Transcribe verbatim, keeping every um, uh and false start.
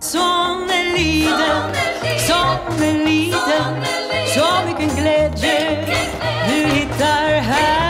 Som en liten, som en liten, så mycket glädje du hittar här.